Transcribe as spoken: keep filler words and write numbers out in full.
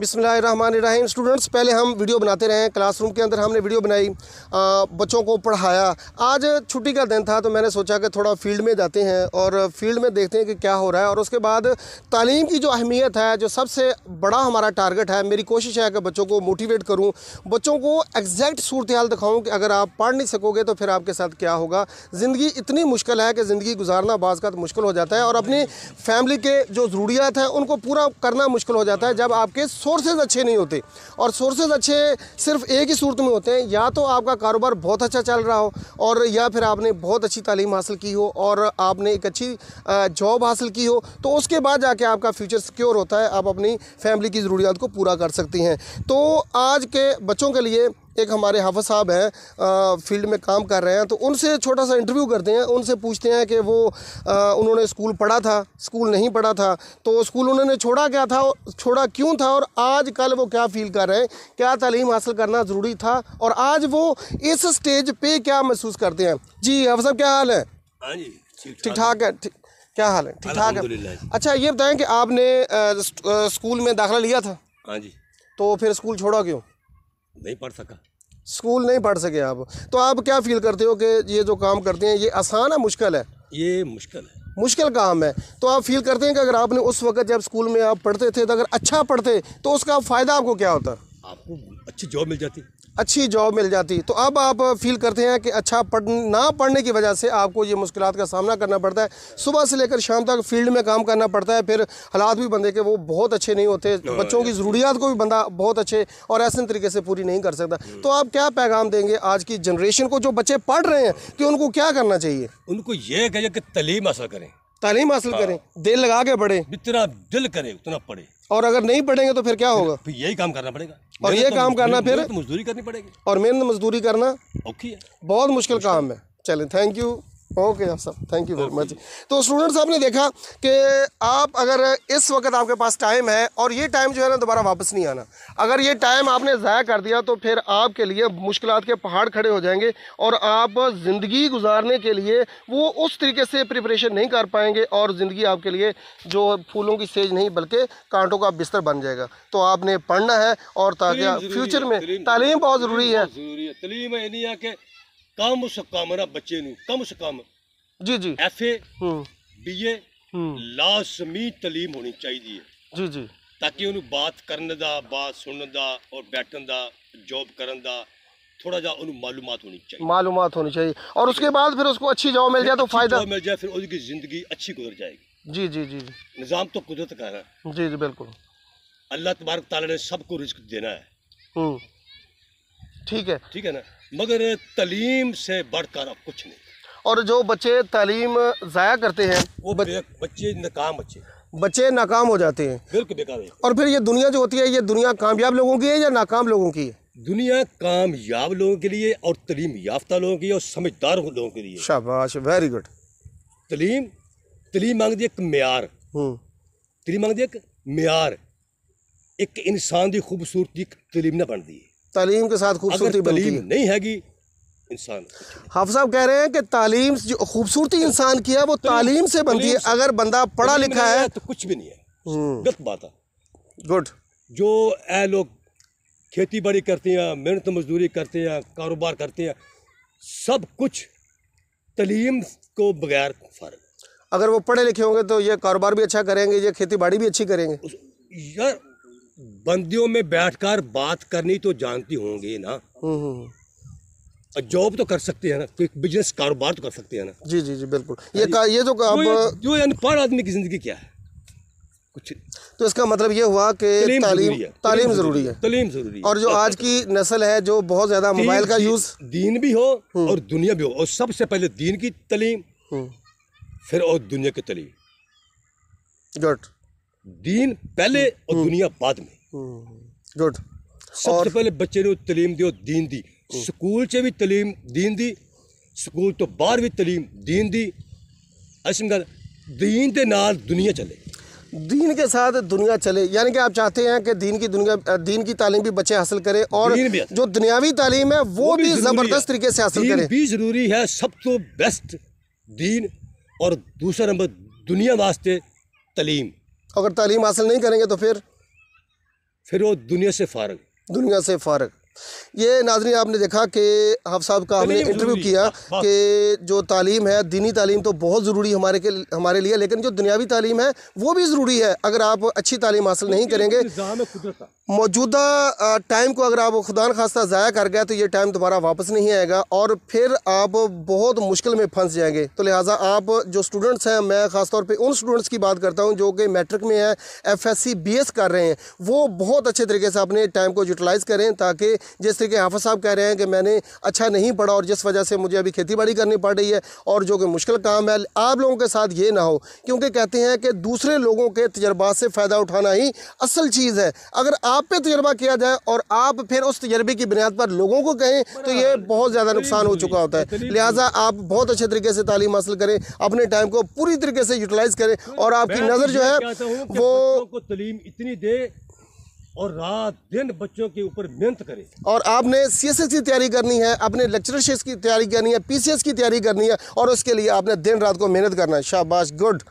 बिस्मिल्लाहिर्रहमानिर्रहीम। स्टूडेंट्स, पहले हम वीडियो बनाते रहे, क्लासरूम के अंदर हमने वीडियो बनाई, आ, बच्चों को पढ़ाया। आज छुट्टी का दिन था तो मैंने सोचा कि थोड़ा फील्ड में जाते हैं और फील्ड में देखते हैं कि क्या हो रहा है। और उसके बाद तालीम की जो अहमियत है, जो सबसे बड़ा हमारा टारगेट है, मेरी कोशिश है कि बच्चों को मोटिवेट करूँ, बच्चों को एग्जैक्ट सूरत हाल दिखाऊँ कि अगर आप पढ़ नहीं सकोगे तो फिर आपके साथ क्या होगा। ज़िंदगी इतनी मुश्किल है कि ज़िंदगी गुजारना बाज़ का मुश्किल हो जाता है और अपनी फैमिली के जो ज़रूरियात हैं उनको पूरा करना मुश्किल हो जाता है जब आपके सोर्सेज अच्छे नहीं होते। और सोर्सेज अच्छे सिर्फ एक ही सूरत में होते हैं, या तो आपका कारोबार बहुत अच्छा चल रहा हो और या फिर आपने बहुत अच्छी तालीम हासिल की हो और आपने एक अच्छी जॉब हासिल की हो, तो उसके बाद जाके आपका फ्यूचर सिक्योर होता है, आप अपनी फैमिली की ज़रूरियात को पूरा कर सकती हैं। तो आज के बच्चों के लिए एक हमारे हाफिज़ साहब हैं, फील्ड में काम कर रहे हैं, तो उनसे छोटा सा इंटरव्यू करते हैं, उनसे पूछते हैं कि वो आ, उन्होंने स्कूल पढ़ा था, स्कूल नहीं पढ़ा था, तो स्कूल उन्होंने छोड़ा क्या था, छोड़ा क्यों था, और आज कल वो क्या फ़ील कर रहे हैं, क्या तालीम हासिल करना ज़रूरी था और आज वो इस स्टेज पे क्या महसूस करते हैं। जी हाफिज़ साहब, क्या हाल है? हाँ जी, ठीक ठाक है। क्या हाल है? ठीक ठाक है। अच्छा ये बताएँ कि आपने स्कूल में दाखिला लिया था? हाँ जी। तो फिर स्कूल छोड़ा क्यों? नहीं पढ़ सका। स्कूल नहीं पढ़ सके आप, तो आप क्या फील करते हो कि ये जो काम करते हैं ये आसान है, मुश्किल है? ये मुश्किल है, मुश्किल काम है। तो आप फील करते हैं कि अगर आपने उस वक्त जब स्कूल में आप पढ़ते थे तो अगर अच्छा पढ़ते तो उसका फ़ायदा आपको क्या होता? आपको अच्छी जॉब मिल जाती। अच्छी जॉब मिल जाती। तो अब आप फील करते हैं कि अच्छा पढ़ ना पढ़ने की वजह से आपको ये मुश्किल का सामना करना पड़ता है, सुबह से लेकर शाम तक फील्ड में काम करना पड़ता है, फिर हालात भी बंदे के वो बहुत अच्छे नहीं होते, बच्चों की ज़रूरियात को भी बंदा बहुत अच्छे और ऐसे तरीके से पूरी नहीं कर सकता। तो आप क्या पैगाम देंगे आज की जनरेशन को, जो बच्चे पढ़ रहे हैं, कि उनको क्या करना चाहिए? उनको ये कहिए कि तालीम हासिल करें, तालीम हासिल करें, दिल लगा के पढ़ें, जितना दिल करे उतना पढ़े, और अगर नहीं पढ़ेंगे तो फिर क्या होगा? फिर यही काम करना पड़ेगा और ये काम करना, फिर मजदूरी करनी पड़ेगी, और मेहनत मजदूरी करना औखी है, बहुत मुश्किल काम है। चलें, थैंक यू। ओके आप साहब, थैंक यू वेरी मच। तो स्टूडेंट्स, आपने देखा कि आप अगर इस वक्त आपके पास टाइम है और ये टाइम जो है ना दोबारा वापस नहीं आना, अगर ये टाइम आपने ज़ाया कर दिया तो फिर आपके लिए मुश्किलात के पहाड़ खड़े हो जाएंगे और आप ज़िंदगी गुजारने के लिए वो उस तरीके से प्रिपरेशन नहीं कर पाएंगे और ज़िंदगी आपके लिए जो फूलों की सेज नहीं बल्कि कांटों का बिस्तर बन जाएगा। तो आपने पढ़ना है और ताकि फ्यूचर में तालीम बहुत ज़रूरी है। कम से कम ना बच्चे नू कम से कम जी जी एफ ए बी ए लाजमी तालीम होनी चाहिए जी जी, ताकि उन्हें बात करने दा, बात सुनने दा और बैठने दा, जॉब करने दा थोड़ा जा उन्हें मालूमात होनी चाहिए, मालूमात होनी चाहिए, और उसके बाद फिर उसको अच्छी जॉब मिल जाए तो फायदा मिल जाए, फिर उसकी ज़िंदगी अच्छी गुजर जाएगी। जी जी जी जी, निज़ाम तो कुदरत का है। जी जी बिल्कुल, अल्लाह तबारक तआला ने सबको रिस्क देना है, ठीक है, ठीक है ना, मगर तालीम से बढ़कर कुछ नहीं। और जो बच्चे तालीम ज़ाया करते हैं वो बच्चे बच्चे नाकाम बच्चे बच्चे नाकाम हो जाते हैं, बिल्कुल बेकार है। और फिर ये दुनिया जो होती है, ये दुनिया कामयाब लोगों की है या नाकाम लोगों की है? दुनिया कामयाब लोगों के लिए और तालीम याफ्ता लोगों के लिए और समझदार लोगों के लिए। शाबाश, वेरी गुड। तालीम तालीम मांगती है एक म्यार, तालीम मांगती है एक म्यार, एक इंसान की खूबसूरती तालीम ना बनती है, तालीम के साथ खूबसूरती बनती है। नहीं हैगी इंसान। हाफिज़ साहब कह रहे हैं कि तालीम जो खूबसूरती इंसान की है वो तालीम से बनती है, अगर बंदा पढ़ा लिखा है तो कुछ भी नहीं है, गलत बात है। गुड, जो ऐ लोग खेती बाड़ी करते हैं, मेहनत मजदूरी करते हैं, कारोबार करते हैं, सब कुछ तालीम को बगैर फ़र्क, अगर वो पढ़े लिखे होंगे तो ये कारोबार भी अच्छा करेंगे, ये खेती बाड़ी भी अच्छी करेंगे। यार बंदियों में बैठकर बात करनी तो जानती होंगी ना, जॉब तो कर सकते हैं ना, कोई बिजनेस कारोबार तो कर सकते हैं ना। जी जी जी बिल्कुल, ये का, ये जो अब जो अनपढ़ आदमी की ज़िंदगी क्या है कुछ। तो इसका मतलब ये हुआ कि तालीम तालीम ज़रूरी है, तालीम ज़रूरी है। और जो आज की नस्ल है जो बहुत ज़्यादा मोबाइल का यूज़, दीन भी हो और दुनिया भी हो, और सबसे पहले दीन की तालीम फिर और दुनिया की तालीम। गुड, दीन पहले और दुनिया बाद में। गुड, सबसे पहले बच्चे ने तालीम दियो दीन दी, स्कूल च भी तालीम दीन दी, स्कूल तो बाहर भी तालीम दीन दी, ऐसी गल दीन के नाल दुनिया चले, दीन के साथ दुनिया चले। यानी कि आप चाहते हैं कि दीन की दुनिया, दीन की तालीम भी बच्चे हासिल करें और जो दुनियावी तालीम है वो, वो भी ज़बरदस्त तरीके से हासिल करें, भी ज़रूरी है। सब तो बेस्ट दीन और दूसरा नंबर दुनिया वास्ते तालीम, अगर तालीम हासिल नहीं करेंगे तो फिर फिर वो दुनिया से फारग दुनिया से फारग। ये नाज़रीन आपने देखा कि हाफ़ साहब का हमने इंटरव्यू किया कि जो तालीम है, दीनी तालीम तो बहुत ज़रूरी हमारे के हमारे लिए, लेकिन जो दुनियावी तालीम है वो भी ज़रूरी है। अगर आप अच्छी तालीम हासिल नहीं करेंगे, मौजूदा टाइम को अगर आप खुदा न खास्ता ज़ाया कर गया तो ये टाइम दोबारा वापस नहीं आएगा और फिर आप बहुत मुश्किल में फंस जाएंगे। तो लिहाजा आप जो स्टूडेंट्स हैं, मैं ख़ासतौर पर उन स्टूडेंट्स की बात करता हूँ जो कि मैट्रिक में है, F S C B S कर रहे हैं, वो बहुत अच्छे तरीके से अपने टाइम को यूटिलाइज़ करें ताकि जिस तरीके हाफ़िज़ साहब कह रहे हैं कि मैंने अच्छा नहीं पढ़ा और जिस वजह से मुझे अभी खेती बाड़ी करनी पड़ रही है और जो कि मुश्किल काम है, आप लोगों के साथ ये ना हो। क्योंकि कहते हैं कि दूसरे लोगों के तजर्बा से फ़ायदा उठाना ही असल चीज़ है। अगर आप पे तजर्बा किया जाए और आप फिर उस तजर्बे की बुनियाद पर लोगों को कहें तो ये बहुत ज़्यादा नुकसान हो चुका होता है। लिहाजा आप बहुत अच्छे तरीके से तालीम हासिल करें, अपने टाइम को पूरी तरीके से यूटिलाइज़ करें और आपकी नज़र जो है वो तालीम इतनी दे और रात दिन बच्चों के ऊपर मेहनत करें। और आपने सी एस एस की तैयारी करनी है, अपने लेक्चरशिप की तैयारी करनी है, पी सी एस की तैयारी करनी है और उसके लिए आपने दिन रात को मेहनत करना है। शाबाश, गुड।